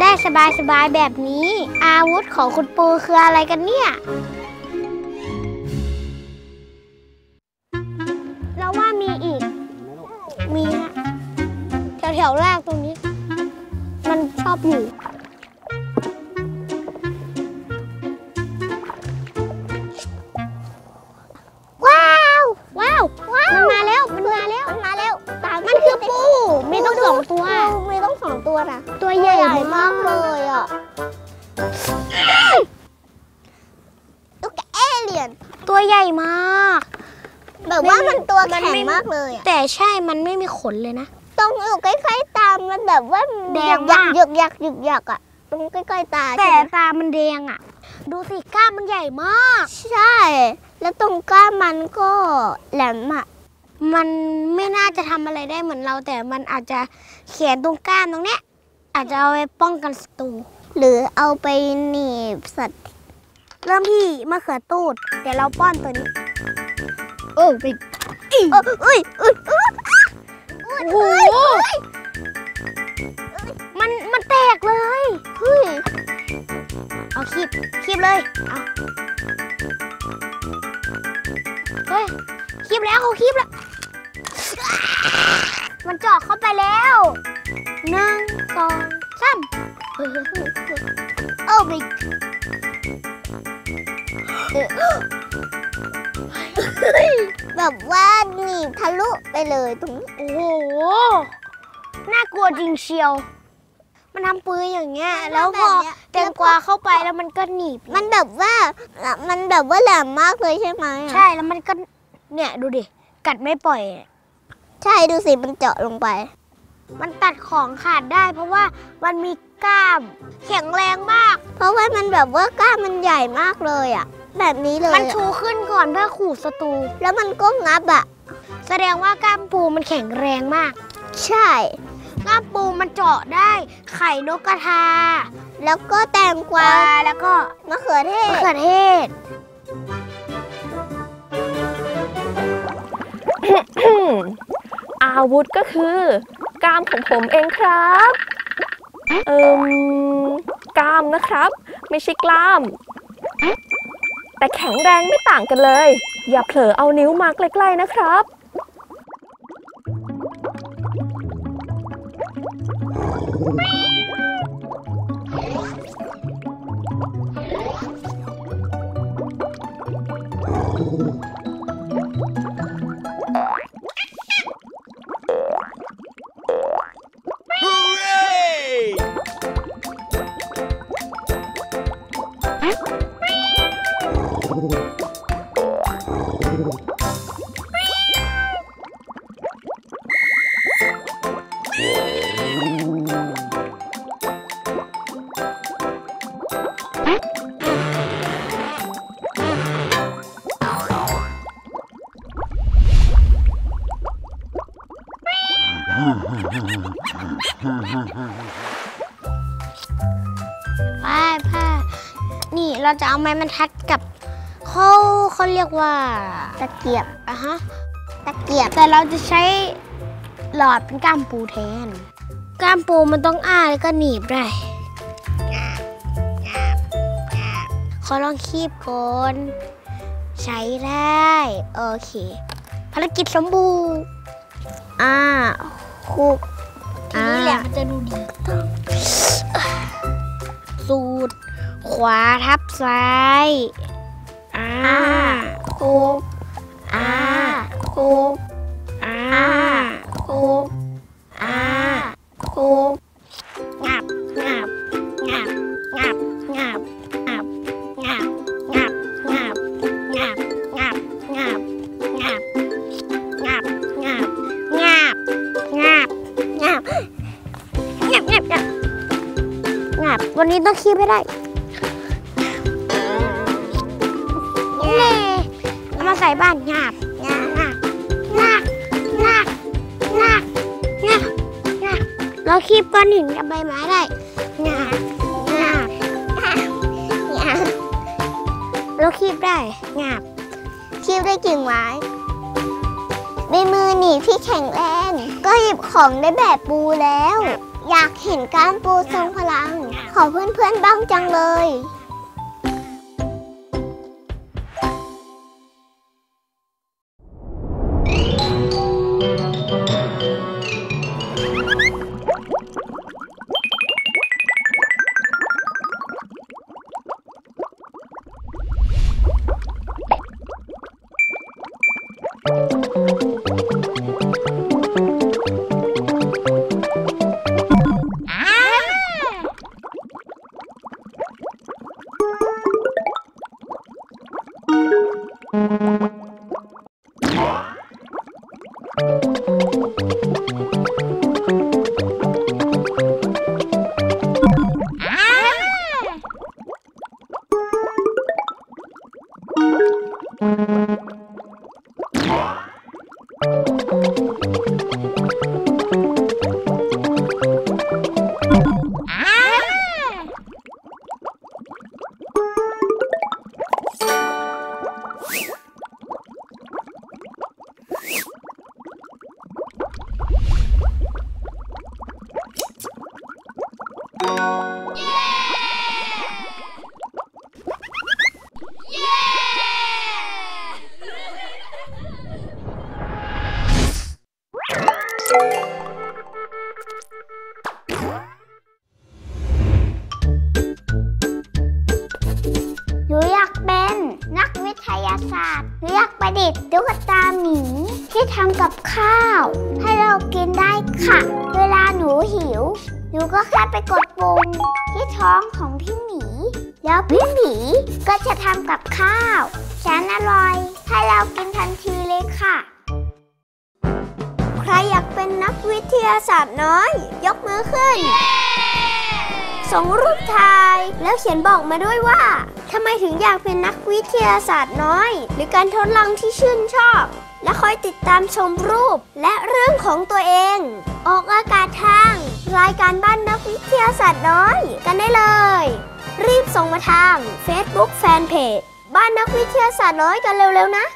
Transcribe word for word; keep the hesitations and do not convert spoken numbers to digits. ได้สบายๆแบบนี้อาวุธของคุณปูคืออะไรกันเนี่ยแล้วว่ามีอีกมีฮะแถวๆแรกตรงนี้มันชอบอยู่ตัวใหญ่มากเลยอ่ะตุ๊กเอเลี่ยนตัวใหญ่มากแบบว่ามันตัวแข็งมากเลยแต่ใช่มันไม่มีขนเลยนะตรงอยู่ใกล้ๆตามันแบบว่าแดงหยักหยักหยักหยักหยักอ่ะตรงใกล้ๆตาแต่ตามันแดงอ่ะดูสิก้ามมันใหญ่มากใช่แล้วตรงก้ามมันก็แหลมอ่ะมันไม่น่าจะทำอะไรได้เหมือนเราแต่มันอาจจะเขียนตรงก้ามตรงเนี้ยอาจจะเอาไปป้องกันศัตรูหรือเอาไปหนีบสัตว์เริ่มที่มะเขือตูดเดี๋ยวเราป้อนตัวนี้โอ้ปิดโอ้อุ้ยอุ้ยอุ้ยอุ้ยอุ้ยมันมันแตกเลยเฮ้ยเอาคีบคีบเลยเอาเฮ้ยคีบแล้วเขาคีบแล้วมันเจาะเข้าไปแล้วหนึ่งสองสามโอ้บิ๊กแบบว่าหนีบทะลุไปเลยตรงนี้โอ้โหน่ากลัวจริงเชียวมันทำปืนอย่างเงี้ยแล้วพอแตงกวาเข้าไปแล้วมันก็หนีบมันแบบว่ามันแบบว่าแหลมมากเลยใช่ไหมใช่แล้วมันก็เนี่ยดูดิกัดไม่ปล่อยใช่ดูสิมันเจาะลงไปมันตัดของขาดได้เพราะว่ามันมีกล้ามแข็งแรงมากเพราะว่ามันแบบว่ากล้ามมันใหญ่มากเลยอ่ะแบบนี้เลยมันชูขึ้นก่อนเพื่อขู่ศัตรูแล้วมันก็งับอ่ะแสดงว่ากล้ามปูมันแข็งแรงมากใช่กล้ามปูมันเจาะได้ไข่นกกระทาแล้วก็แตงกวาแล้วก็มะเขือเทศมะเขือเทศอาวุธก็คือกล้ามของผมเองครับเอิ่มกล้ามนะครับไม่ใช่กล้ามแต่แข็งแรงไม่ต่างกันเลยอย่าเผลอเอานิ้วมาใกล้ๆนะครับผ้าผ้านี่เราจะเอาไม้บรรทัดกับเขาเขาเรียกว่าตะเกียบอะฮะตะเกียบแต่เราจะใช้หลอดเป็นก้ามปูแทนก้ามปูมันต้องอ้าแล้วก็หนีบได้ขอลองคีบก่อนใช้ได้โอเคภารกิจสมบูรณ์อ่าคุกทีนี้แหละมันจะดูดีสูตรขวาทับซ้ายอ่าคุกอ่าคุกอ่าคุกอ่าคุกงับงับงับงับงับงับงับงับงับงับงับงับงับงับงับงับงับงับงับงับงับวันนี้ต้องคีบให้ได้เล่เอามาใส่บ้านงับงับงับงับงับงับงับเราคีบก้อนหินกับใบไม้ได้งับงับงับเราคีบได้งับคีบได้กิ่งไม้ในมือหนีบที่แข็งแรงก็หยิบของได้แบบปูแล้ว อยากเห็นก้านปูทรงพลังขอเพื่อนๆบ้างจังเลยมาด้วยว่าทำไมถึงอยากเป็นนักวิทยาศาสตร์น้อยหรือการทดลองที่ชื่นชอบและคอยติดตามชมรูปและเรื่องของตัวเองออกอากาศทางรายการบ้านนักวิทยาศาสตร์น้อยกันได้เลยรีบส่งมาทาง Facebook Fanpage บ้านนักวิทยาศาสตร์น้อยกันเร็วๆนะ